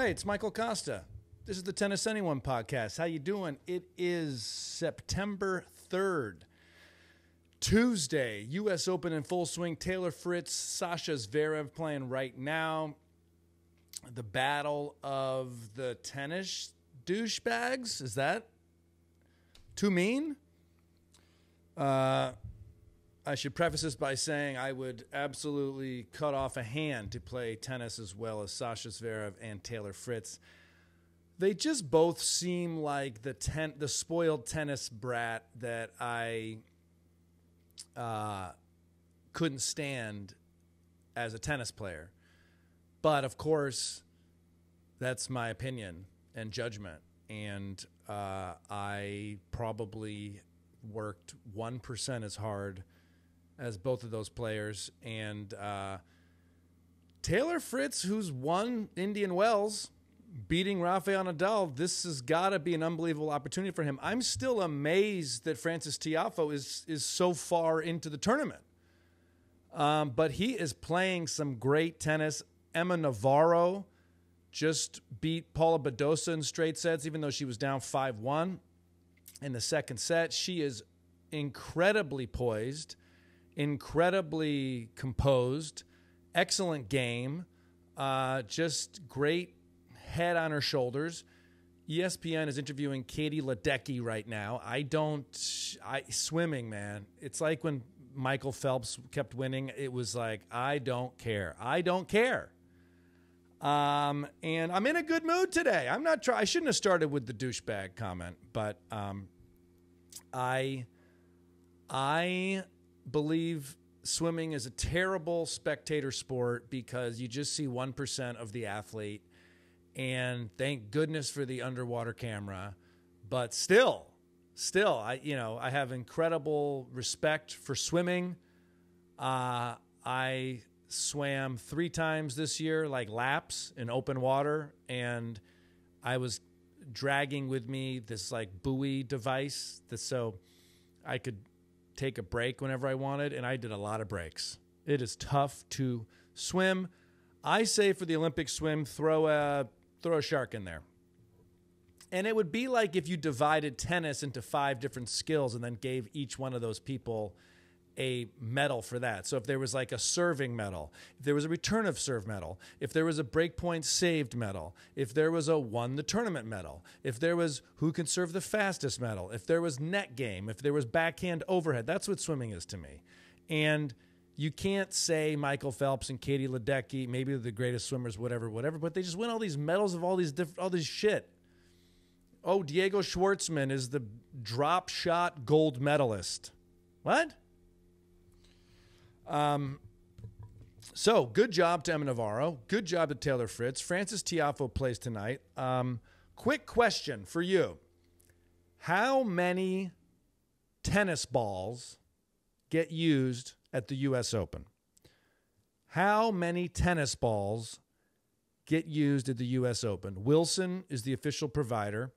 Hey, it's Michael Kosta. This is the Tennis Anyone podcast. How you doing? It is September 3rd, Tuesday. U.S. Open in full swing. Taylor Fritz, Sasha Zverev playing right now. The battle of the tennis douchebags. Is that too mean? I should preface this by saying I would absolutely cut off a hand to play tennis as well as Sasha Zverev and Taylor Fritz. They just both seem like the spoiled tennis brat that I couldn't stand as a tennis player. But, of course, that's my opinion and judgment. And I probably worked 1% as hard as both of those players. And Taylor Fritz, who's won Indian Wells, beating Rafael Nadal, this has got to be an unbelievable opportunity for him. I'm still amazed that Francis Tiafoe is so far into the tournament. But he is playing some great tennis. Emma Navarro just beat Paula Badosa in straight sets, even though she was down 5-1 in the second set. She is incredibly poised, incredibly composed, excellent game, just great head on her shoulders. ESPN is interviewing Katie Ledecky right now. Swimming, man. It's like when Michael Phelps kept winning. It was like, I don't care. I don't care. And I'm in a good mood today. I shouldn't have started with the douchebag comment, but I believe swimming is a terrible spectator sport because you just see 1% of the athlete, and thank goodness for the underwater camera. But still, I have incredible respect for swimming. I swam 3 times this year, like laps in open water, and I was dragging with me this like buoy device that so I could take a break whenever I wanted, and I did a lot of breaks. It is tough to swim. I say for the Olympic swim, throw a shark in there. And it would be like if you divided tennis into 5 different skills and then gave each one of those people a medal for that. So if there was like a serving medal, if there was a return of serve medal, if there was a breakpoint saved medal, if there was a won the tournament medal, if there was who can serve the fastest medal, if there was net game, if there was backhand overhead, that's what swimming is to me. And you can't say Michael Phelps and Katie Ledecky, maybe the greatest swimmers, whatever, but they just win all these medals of all this shit. Oh, Diego Schwartzman is the drop shot gold medalist. What? So good job to Emma Navarro. Good job to Taylor Fritz. Francis Tiafoe plays tonight. Quick question for you. How many tennis balls get used at the U.S. Open? How many tennis balls get used at the U.S. Open? Wilson is the official provider.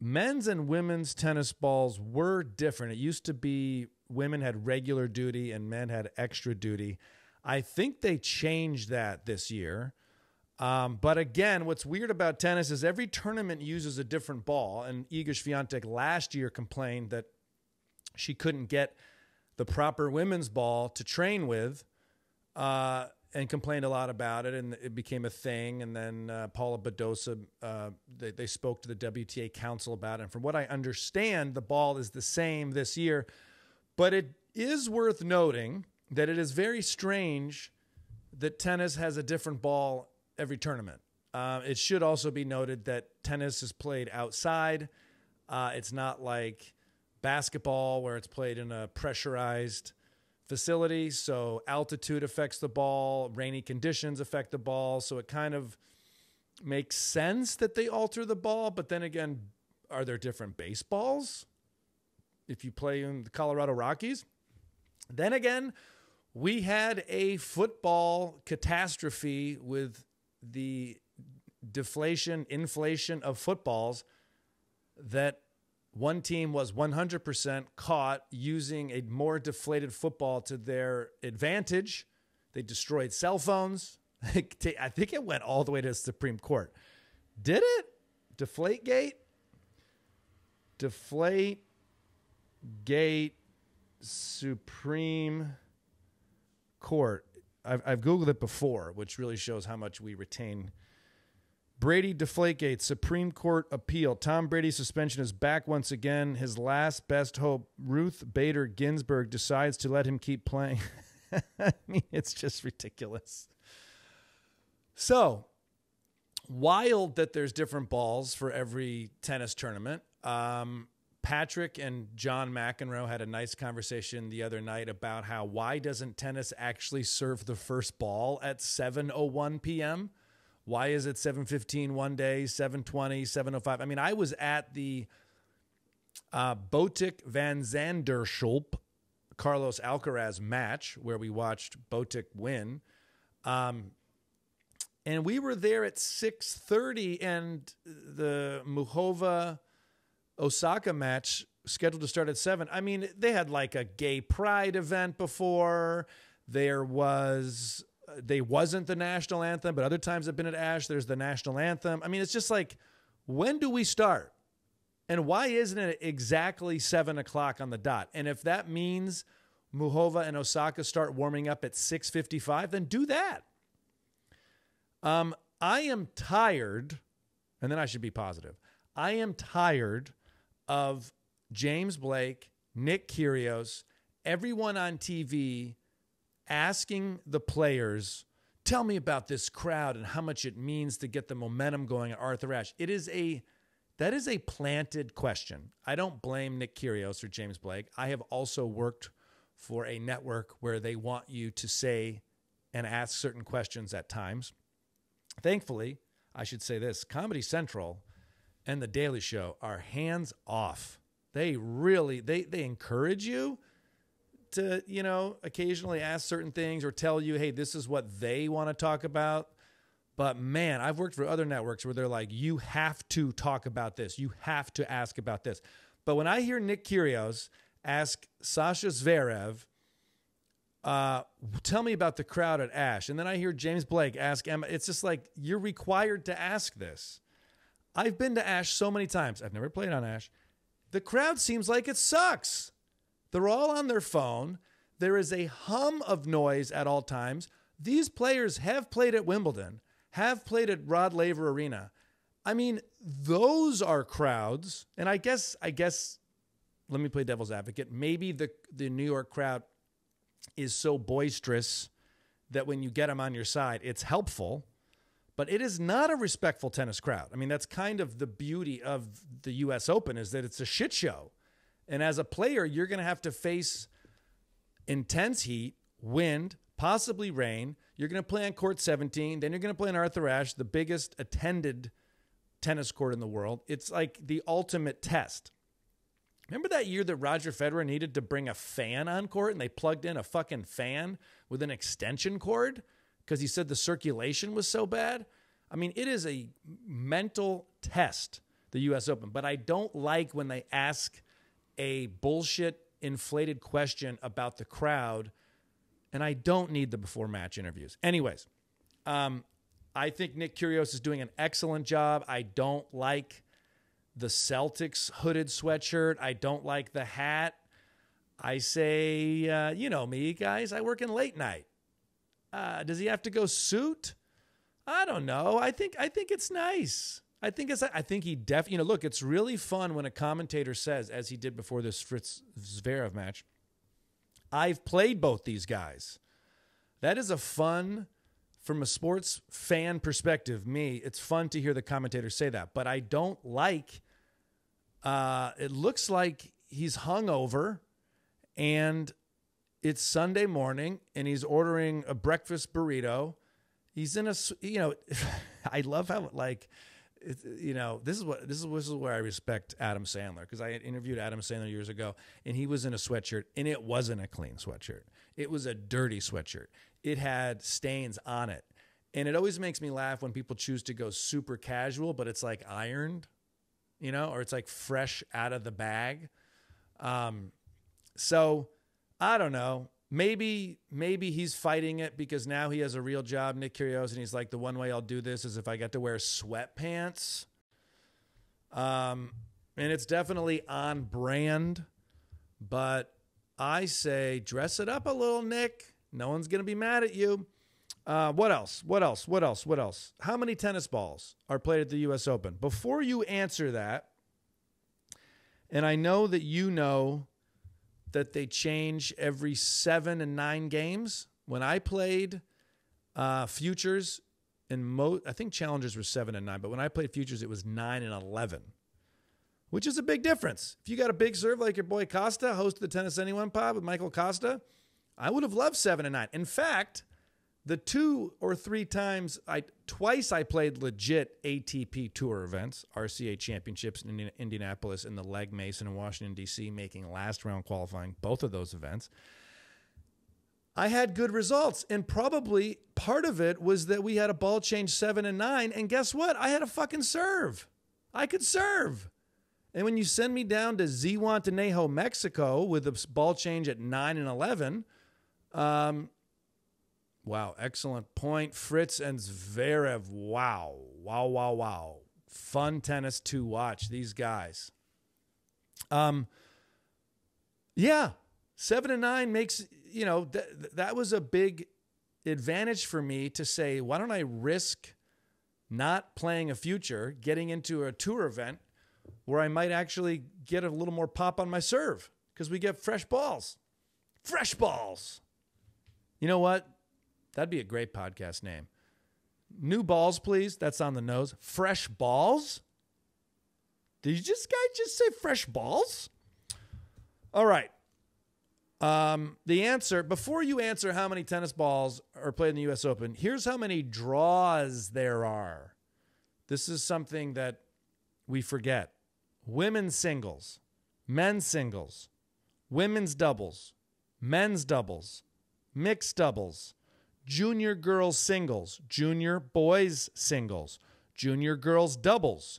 Men's and women's tennis balls were different. It used to be women had regular duty and men had extra duty. I think they changed that this year. But again, what's weird about tennis is every tournament uses a different ball. And Iga Świątek last year complained that she couldn't get the proper women's ball to train with and complained a lot about it. And it became a thing. And then Paula Badosa, they spoke to the WTA Council about it. And from what I understand, the ball is the same this year. But it is worth noting that it is very strange that tennis has a different ball every tournament. It should also be noted that tennis is played outside. It's not like basketball where it's played in a pressurized facility. So altitude affects the ball. Rainy conditions affect the ball. So it kind of makes sense that they alter the ball. But then again, are there different baseballs if you play in the Colorado Rockies? Then again, we had a football catastrophe with the deflation, inflation of footballs that one team was 100% caught using a more deflated football to their advantage. They destroyed cell phones. I think it went all the way to the Supreme Court. Did it? Deflategate? Deflategate Supreme Court. I've Googled it before, which really shows how much we retain. Brady Deflategate, Supreme Court appeal. Tom Brady's suspension is back once again. His last best hope, Ruth Bader Ginsburg, decides to let him keep playing. I mean, it's just ridiculous. So, wild that there's different balls for every tennis tournament. Patrick and John McEnroe had a nice conversation the other night about how why doesn't tennis actually serve the first ball at 7:01 p.m.? Why is it 7:15 one day, 7:20, 7:05? I mean, I was at the Botic van de Zandschulp, Carlos Alcaraz match where we watched Botic win. And we were there at 6:30, and the Muchová-Osaka match scheduled to start at 7. I mean, they had like a gay pride event before. They wasn't the national anthem, but other times I've been at Ashe, there's the national anthem. I mean, it's just like, when do we start? And why isn't it exactly 7 o'clock on the dot? And if that means Muchová and Osaka start warming up at 6:55, then do that. I am tired, and then I should be positive. I am tired of James Blake, Nick Kyrgios, everyone on TV asking the players, tell me about this crowd and how much it means to get the momentum going at Arthur Ashe. That is a planted question. I don't blame Nick Kyrgios or James Blake. I have also worked for a network where they want you to say and ask certain questions at times. Thankfully, I should say this, Comedy Central and The Daily Show are hands off. They really, they encourage you to, you know, occasionally ask certain things or tell you, hey, this is what they want to talk about. But man, I've worked for other networks where they're like, you have to talk about this. You have to ask about this. But when I hear Nick Kyrgios ask Sasha Zverev, tell me about the crowd at Ashe. And then I hear James Blake ask Emma. It's just like, you're required to ask this. I've been to Ashe so many times. I've never played on Ashe. The crowd seems like it sucks. They're all on their phone. There is a hum of noise at all times. These players have played at Wimbledon, have played at Rod Laver Arena. I mean, those are crowds. And I guess, let me play devil's advocate. Maybe the New York crowd is so boisterous that when you get them on your side, it's helpful, but it is not a respectful tennis crowd. I mean, that's kind of the beauty of the U.S. Open, is that it's a shit show. And as a player, you're going to have to face intense heat, wind, possibly rain. You're going to play on court 17. Then you're going to play on Arthur Ashe, the biggest attended tennis court in the world. It's like the ultimate test. Remember that year that Roger Federer needed to bring a fan on court and they plugged in a fucking fan with an extension cord because he said the circulation was so bad? I mean, it is a mental test, the U.S. Open. But I don't like when they ask a bullshit inflated question about the crowd, and I don't need the before match interviews. Anyways, I think Nick Kyrgios is doing an excellent job. I don't like the Celtics hooded sweatshirt. I don't like the hat. I say, you know me, guys, I work in late night. Does he have to go suit? I don't know. I think it's nice. I think he definitely, you know, look, it's really fun when a commentator says, as he did before this Fritz Zverev match, I've played both these guys. That is a fun, from a sports fan perspective, me, it's fun to hear the commentator say that, but I don't like, it looks like he's hungover and it's Sunday morning and he's ordering a breakfast burrito. He's in a, you know, I love how like, you know, this is where I respect Adam Sandler, because I had interviewed Adam Sandler years ago and he was in a sweatshirt, and it wasn't a clean sweatshirt. It was a dirty sweatshirt. It had stains on it. And it always makes me laugh when people choose to go super casual, but it's like ironed, you know, or it's like fresh out of the bag. So I don't know. Maybe he's fighting it because now he has a real job, Nick Kyrgios, and he's like, the one way I'll do this is if I got to wear sweatpants. And it's definitely on brand, but I say dress it up a little, Nick. No one's going to be mad at you. What else? How many tennis balls are played at the U.S. Open? Before you answer that, and I know that you know that they change every 7 and 9 games. When I played futures, I think challengers were 7 and 9, but when I played futures, it was 9 and 11, which is a big difference. If you got a big serve like your boy Costa, host of the Tennis Anyone pod with Michael Kosta, I would have loved 7 and 9. In fact, the 2 or 3 times, twice I played legit ATP Tour events, RCA Championships in Indianapolis and the Leg Mason in Washington, D.C., making last round qualifying both of those events. I had good results, and probably part of it was that we had a ball change 7 and 9, and guess what? I had a fucking serve. I could serve. And when you send me down to Zihuatanejo, Mexico, with a ball change at 9 and 11, wow, excellent point. Fritz and Zverev, wow. Fun tennis to watch, these guys. Yeah, 7 and 9 makes, that was a big advantage for me to say, why don't I risk not playing a future, getting into a tour event where I might actually get a little more pop on my serve because we get fresh balls. Fresh balls. You know what? That'd be a great podcast name. New balls, please. That's on the nose. Fresh balls? Did this guy just say fresh balls? All right. The answer, before you answer how many tennis balls are played in the U.S. Open, here's how many draws there are. This is something that we forget. Women's singles, men's singles, women's doubles, men's doubles, mixed doubles, junior girls singles, junior boys singles, junior girls doubles,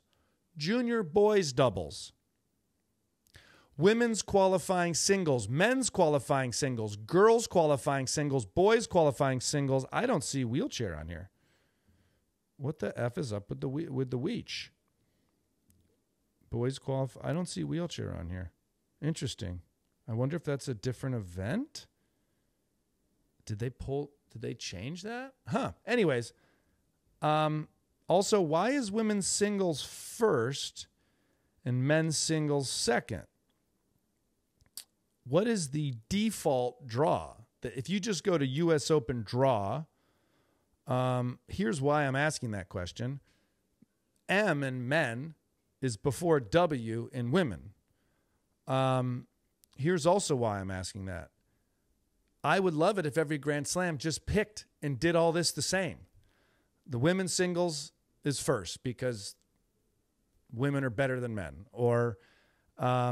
junior boys doubles, women's qualifying singles, men's qualifying singles, girls qualifying singles, boys qualifying singles. I don't see wheelchair on here. What the F is up with the Weech? Boys qualify. I don't see wheelchair on here. Interesting. I wonder if that's a different event. Did they change that? Huh. Anyways, also, why is women's singles first and men's singles second? What is the default draw? If you just go to U.S. Open draw, here's why I'm asking that question. M in men is before W in women. Here's also why I'm asking that. I would love it if every Grand Slam just picked and did all this the same. The women's singles is first because women are better than men. Or, I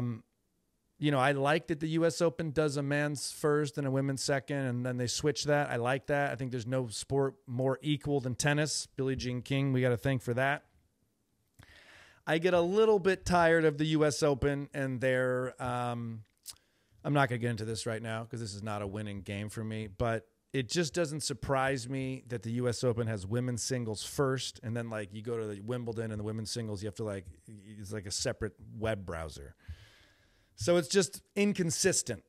like that the U.S. Open does a men's first and a women's second, and then they switch that. I like that. I think there's no sport more equal than tennis. Billie Jean King, we got to thank for that. I get a little bit tired of the U.S. Open and their... I'm not going to get into this right now because this is not a winning game for me, but it just doesn't surprise me that the U.S. Open has women's singles first, and then you go to the Wimbledon and the women's singles, you have to it's like a separate web browser. So it's just inconsistent,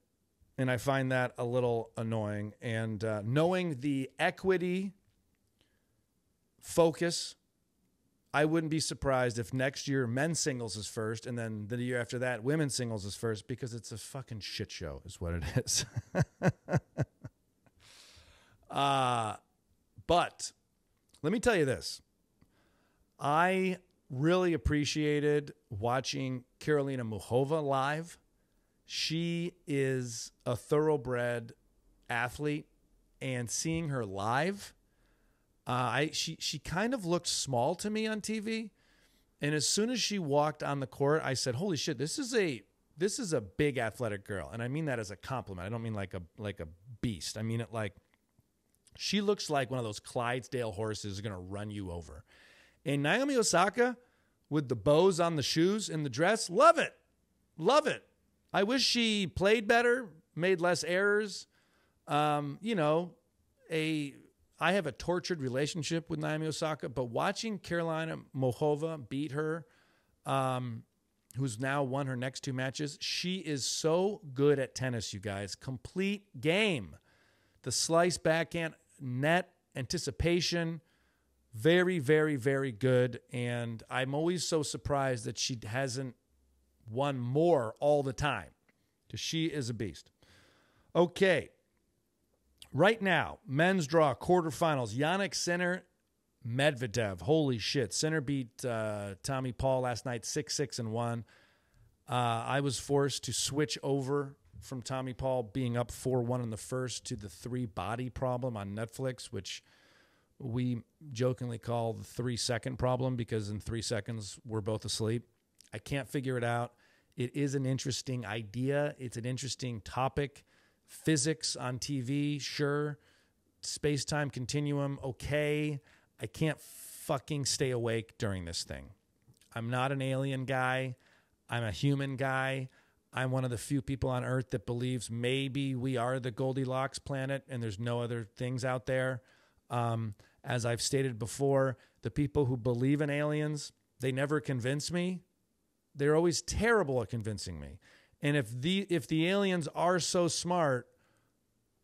and I find that a little annoying. And knowing the equity focus, I wouldn't be surprised if next year men's singles is first and then the year after that women's singles is first, because it's a fucking shit show is what it is. But let me tell you this. I really appreciated watching Karolína Muchová live. She is a thoroughbred athlete, and seeing her live, she kind of looked small to me on TV, and as soon as she walked on the court, I said, "Holy shit, this is a big athletic girl," and I mean that as a compliment. I don't mean like a beast. I mean it like she looks like one of those Clydesdale horses is going to run you over. And Naomi Osaka with the bows on the shoes and the dress, love it. I wish she played better, made less errors. I have a tortured relationship with Naomi Osaka, but watching Karolína Muchová beat her, who's now won her next two matches, she is so good at tennis, you guys. Complete game. The slice backhand, net, anticipation, very, very, very good. And I'm always so surprised that she hasn't won more all the time, because she is a beast. Okay. Right now, men's draw, quarterfinals. Jannik Sinner, Medvedev. Holy shit. Sinner beat Tommy Paul last night, 6-6-1. I was forced to switch over from Tommy Paul being up 4-1 in the first to the three-body problem on Netflix, which we jokingly call the 3-second problem, because in 3 seconds, we're both asleep. I can't figure it out. It is an interesting idea. It's an interesting topic. Physics on TV, sure. Space-time continuum, okay. I can't fucking stay awake during this thing. I'm not an alien guy. I'm a human guy. I'm one of the few people on Earth that believes maybe we are the Goldilocks planet and there's no other things out there. As I've stated before, the people who believe in aliens, they never convince me. They're always terrible at convincing me. And if the aliens are so smart,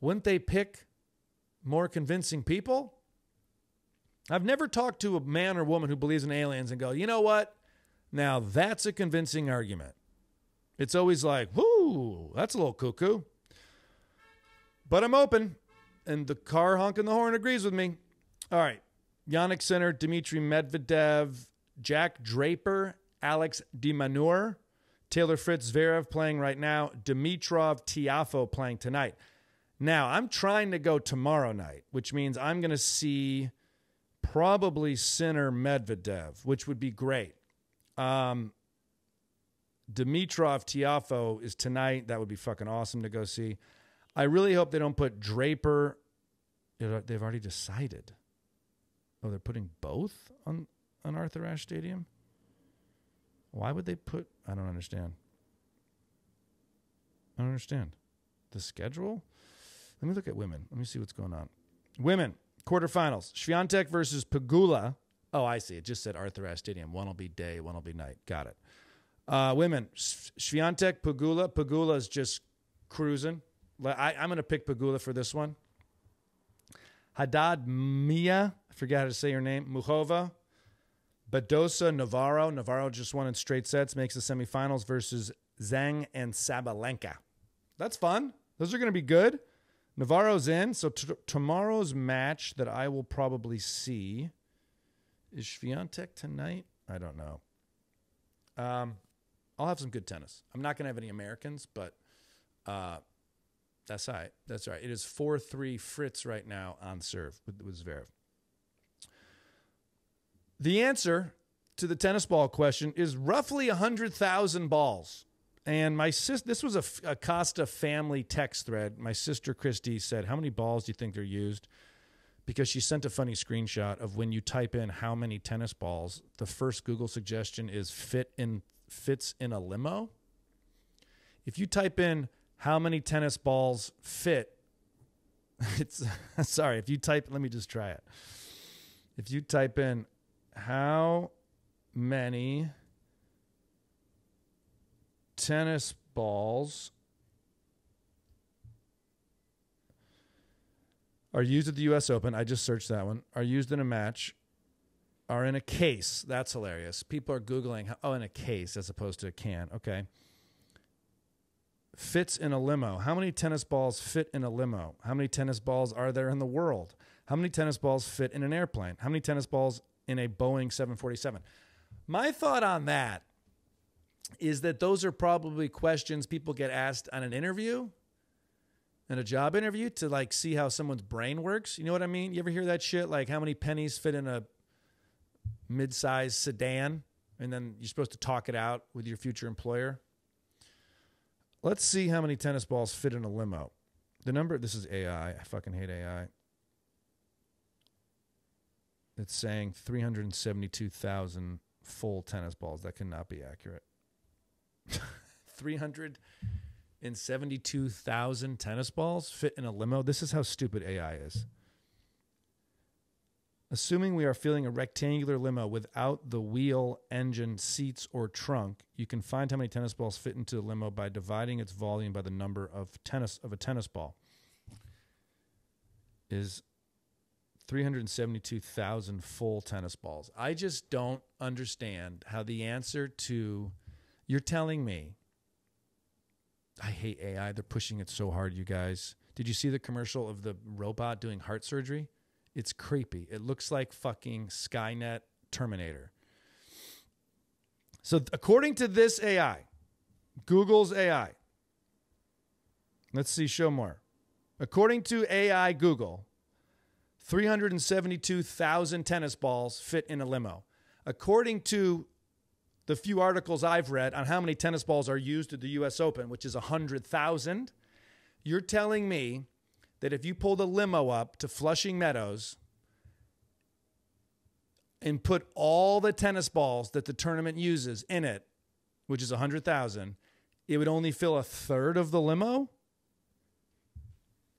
wouldn't they pick more convincing people? I've never talked to a man or woman who believes in aliens and go, you know what? Now that's a convincing argument. It's always like, whoo, that's a little cuckoo. But I'm open. And the car honking the horn agrees with me. All right. Jannik Sinner, Dmitry Medvedev, Jack Draper, Alex de Minaur. Taylor Fritz, Zverev playing right now. Dimitrov, Tiafoe playing tonight. Now, I'm trying to go tomorrow night, which means I'm going to see probably Sinner Medvedev, which would be great. Dimitrov, Tiafoe is tonight. That would be fucking awesome to go see. I really hope they don't put Draper. They've already decided. Oh, they're putting both on Arthur Ashe Stadium? Why would they put... I don't understand. I don't understand. The schedule? Let me look at women. Let me see what's going on. Women, quarterfinals. Świątek versus Pegula. Oh, I see. It just said Arthur Ashe Stadium. One will be day, one will be night. Got it. Women, Świątek, Pegula. Pegula's just cruising. I'm going to pick Pegula for this one. Haddad Mia. I forgot how to say her name. Muchová. Badosa, Navarro. Navarro just won in straight sets, makes the semifinals versus Zhang and Sabalenka. That's fun. Those are going to be good. Navarro's in. So tomorrow's match that I will probably see is Świątek tonight. I don't know. I'll have some good tennis. I'm not going to have any Americans, but that's all right. That's all right. It is 4-3 Fritz right now on serve with Zverev. The answer to the tennis ball question is roughly 100,000 balls. And my sister, this was a Kosta family text thread. My sister, Christy, said, how many balls do you think they're used? Because she sent a funny screenshot of when you type in how many tennis balls, the first Google suggestion is fits in a limo. If you type in how many tennis balls fit, it's, sorry, if you type, let me just try it. If you type in, how many tennis balls are used at the U.S. Open? I just searched that one. Are used in a match, are in a case. That's hilarious. People are Googling, oh, in a case as opposed to a can. Okay. Fits in a limo. How many tennis balls fit in a limo? How many tennis balls are there in the world? How many tennis balls fit in an airplane? How many tennis balls in a Boeing 747. My thought on that is that those are probably questions people get asked on an interview and a job interview to like see how someone's brain works. You know what I mean? You ever hear that shit? Like how many pennies fit in a mid-sized sedan? And then you're supposed to talk it out with your future employer. Let's see how many tennis balls fit in a limo. The number, this is AI. I fucking hate AI. It's saying 372,000 full tennis balls. That cannot be accurate. 300 and 72,000 tennis balls fit in a limo? This is how stupid AI is. Assuming we are filling a rectangular limo without the wheel, engine, seats, or trunk, you can find how many tennis balls fit into the limo by dividing its volume by the number of a tennis ball. Is 372,000 full tennis balls. I just don't understand how the answer to... You're telling me... I hate AI. They're pushing it so hard, you guys. Did you see the commercial of the robot doing heart surgery? It's creepy. It looks like fucking Skynet Terminator. So according to this AI, Google's AI. Let's see, show more. According to AI Google, 372,000 tennis balls fit in a limo. According to the few articles I've read on how many tennis balls are used at the U.S. Open, which is 100,000, you're telling me that if you pulled a limo up to Flushing Meadows and put all the tennis balls that the tournament uses in it, which is 100,000, it would only fill a third of the limo?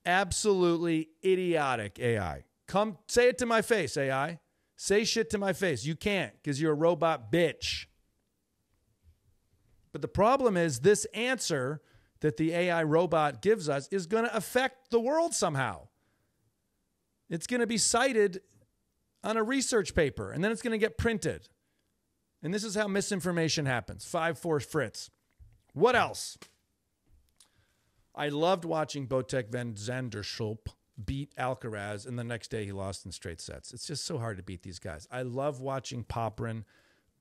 Absolutely idiotic, AI. Come say it to my face, AI. Say shit to my face. You can't because you're a robot bitch. But the problem is this answer that the AI robot gives us is going to affect the world somehow. It's going to be cited on a research paper, and then it's going to get printed. And this is how misinformation happens. 5-4 Fritz. What else? I loved watching Botic van de Zandschulp beat Alcaraz, and the next day he lost in straight sets. It's just so hard to beat these guys. I love watching Popyrin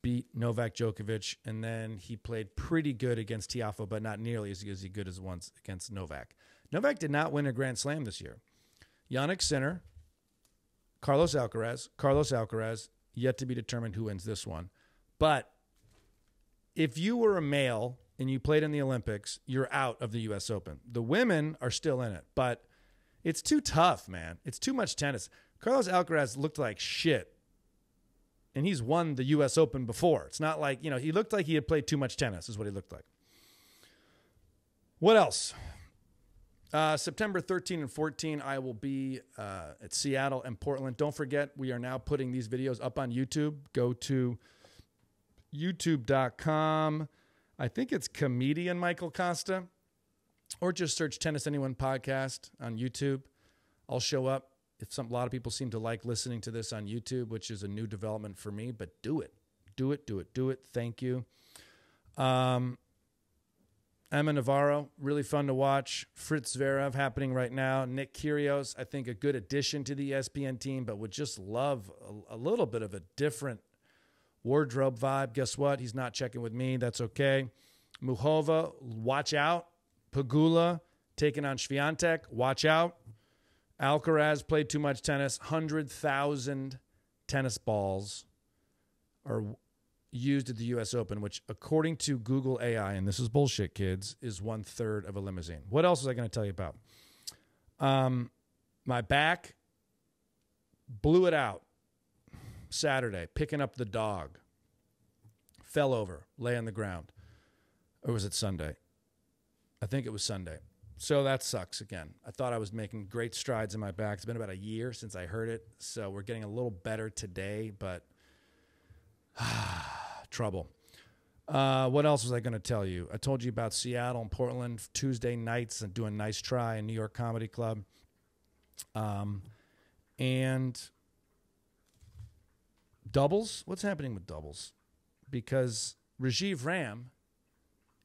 beat Novak Djokovic, and then he played pretty good against Tiafoe, but not nearly as good as once against Novak. Novak did not win a Grand Slam this year. Jannik Sinner, Carlos Alcaraz, yet to be determined who wins this one. But if you were a male and you played in the Olympics, you're out of the U.S. Open. The women are still in it, but it's too tough, man. It's too much tennis. Carlos Alcaraz looked like shit. And he's won the U.S. Open before. It's not like, you know, he looked like he had played too much tennis is what he looked like. What else? September 13 and 14, I will be at Seattle and Portland. Don't forget, we are now putting these videos up on YouTube. Go to youtube.com. I think it's comedian Michael Kosta. Or just search Tennis Anyone podcast on YouTube. I'll show up. A lot of people seem to like listening to this on YouTube, which is a new development for me, but do it. Do it, do it, do it. Thank you. Emma Navarro, really fun to watch. Fritz Zverev happening right now. Nick Kyrgios, I think a good addition to the ESPN team, but would just love a little bit of a different wardrobe vibe. Guess what? He's not checking with me. That's okay. Muchová, watch out. Pegula, taking on Świątek, watch out. Alcaraz played too much tennis. 100,000 tennis balls are used at the U.S. Open, which, according to Google AI, and this is bullshit, kids, is one-third of a limousine. What else was I going to tell you about? My back blew it out Saturday, picking up the dog. Fell over, lay on the ground. Or was it Sunday? I think it was Sunday. So that sucks again. I thought I was making great strides in my back. It's been about a year since I heard it, so we're getting a little better today, but trouble. What else was I going to tell you? I told you about Seattle and Portland Tuesday nights and doing Nice Try in New York Comedy Club. And doubles? What's happening with doubles? Because Rajiv Ram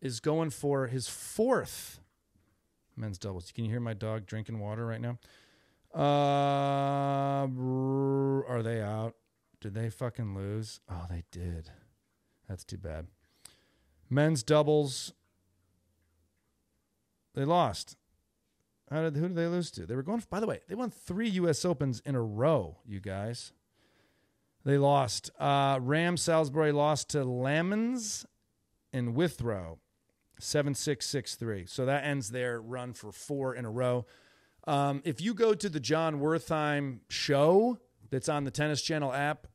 is going for his fourth men's doubles. Can you hear my dog drinking water right now? Are they out? Did they fucking lose? Oh, they did. That's too bad. Men's doubles. They lost. Who did they lose to? They were going, by the way, they won 3 U.S. Opens in a row, you guys. They lost. Ram Salisbury lost to Lamons and Withrow. 7-6, 6-3. So that ends their run for 4 in a row. If you go to the John Wertheim show that's on the Tennis Channel app,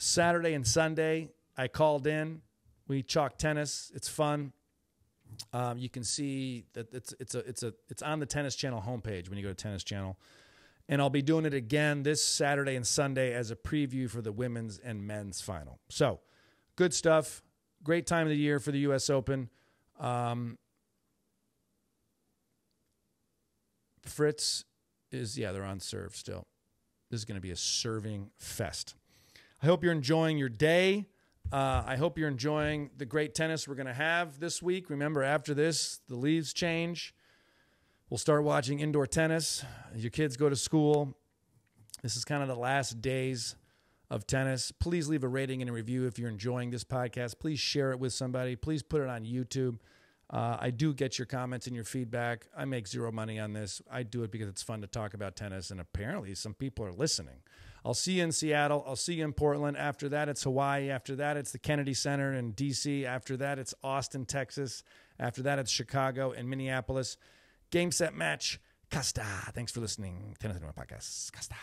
Saturday and Sunday, I called in. We chalked tennis. It's fun. You can see that it's on the Tennis Channel homepage when you go to Tennis Channel. And I'll be doing it again this Saturday and Sunday as a preview for the women's and men's final. So good stuff. Great time of the year for the U.S. Open. Fritz is, yeah, they're on serve still. This is going to be a serving fest. I hope you're enjoying your day. I hope you're enjoying the great tennis we're going to have this week. Remember, after this, the leaves change. We'll start watching indoor tennis. Your kids go to school. This is kind of the last days of tennis. Please leave a rating and a review if you're enjoying this podcast. Please share it with somebody. Please put it on YouTube. I do get your comments and your feedback. I make zero money on this. I do it because it's fun to talk about tennis, and apparently some people are listening. I'll see you in Seattle. I'll see you in Portland. After that, it's Hawaii. After that, it's the Kennedy Center in D.C. After that, it's Austin, Texas. After that, it's Chicago and Minneapolis. Game, set, match. Kosta. Thanks for listening. Tennis Anyone Podcast. Kosta.